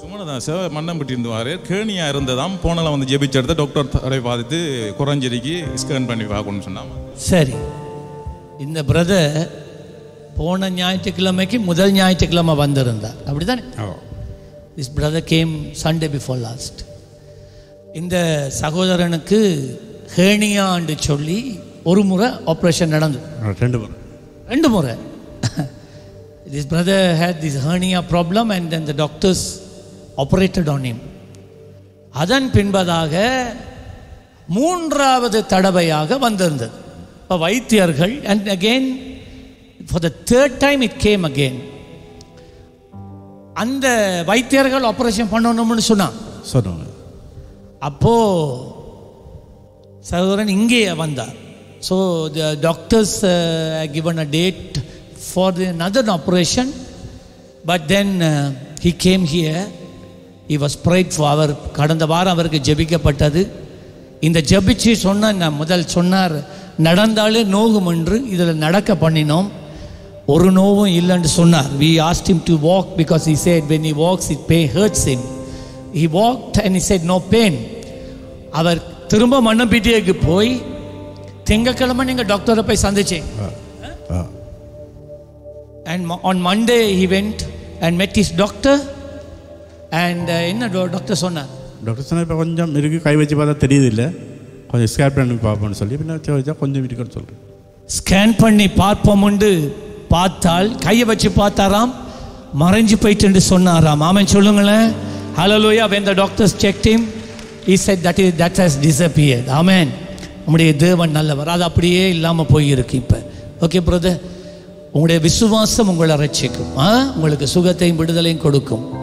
சுமனதான் sir மண்ணம்பட்டி இருந்து வாரு கேணியாக இருந்ததாம் போனலாம் வந்து ஜெபிச்செடுத்து டாக்டர் தரை பார்த்துட்டு குறைஞ்சிருக்கி ஸ்கேன் பண்ணி பார்க்கணும்னு சொன்னாங்க. சரி, இந்த பிரதர் போன ஞாயிற்றுக்கிழமைக்கு முதல் ஞாயிற்றுக்கிழமை வந்திருந்தார், அப்படி தானே? This brother came Sunday before last. இந்த சகோதரனுக்கு ஹேனியான்னு சொல்லி ஒரு முறை ஆப்ரேஷன் நடந்தது, ரெண்டு முறை. This brother had this hernia problem and then the doctors operated on him. அதன் பின்பதாக மூன்றாவது தடவையாக வந்திருந்தது. இப்போ வைத்தியர்கள் and again for the third time it came again. அந்த வைத்தியர்கள் ஆப்ரேஷன் பண்ணணும்னு சொன்னாங்க. அப்போ சகோதரன் இங்கே வந்தார். So the doctors given a date for another operation, but then he came here. He was prayed for. அவர் கடந்த வாரம் அவருக்கு ஜெபிக்கப்பட்டது. இந்த ஜெபிச்சு சொன்ன முதல் சொன்னார், நடந்தாலே நோகும் என்று. இதில் நடக்க பண்ணினோம், ஒரு நோவும் இல்லைன்னு சொன்னார். We asked him to walk because he said when he walks it pain hurts him. He walked and he said no pain. அவர் திரும்ப மண்ணம்பட்டிக்கு போய் திங்கக்கிழமை நீங்கள் டாக்டரை போய் சந்திச்சீங்க. And on Monday he went and met his doctor and என்ன doctor சொன்னார்? Doctor சொன்னார், இப்போ கொஞ்சம் இருக்கு, கை வச்சு பார்த்தா தெரியுதில்லை, கொஞ்சம் ஸ்கேன் பண்ணி பார்ப்போம்னு சொல்லி பின்னா கொஞ்சம் இருக்குன்னு சொல்கிறேன். ஸ்கேன் பண்ணி பார்ப்போம்ண்டு பார்த்தால் கையை வச்சு பார்த்தாராம், மறைஞ்சு போயிட்டு சொன்னாராம். ஆமாம் சொல்லுங்களேன், ஹalleluya. When the doctors checked him, he said that has disappeared. Amen. நம்முடைய தேவன் நல்லவர், அது அப்படியே இல்லாமல் போயிருக்கு இப்போ. ஓகே பிரதர், உங்களுடைய விசுவாசம் உங்களை ரட்சிக்கும், உங்களுக்கு சுகத்தையும் விடுதலையும் கொடுக்கும்.